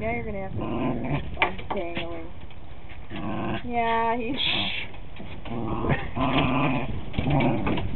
Now you're going to have to untangling. Yeah, he's...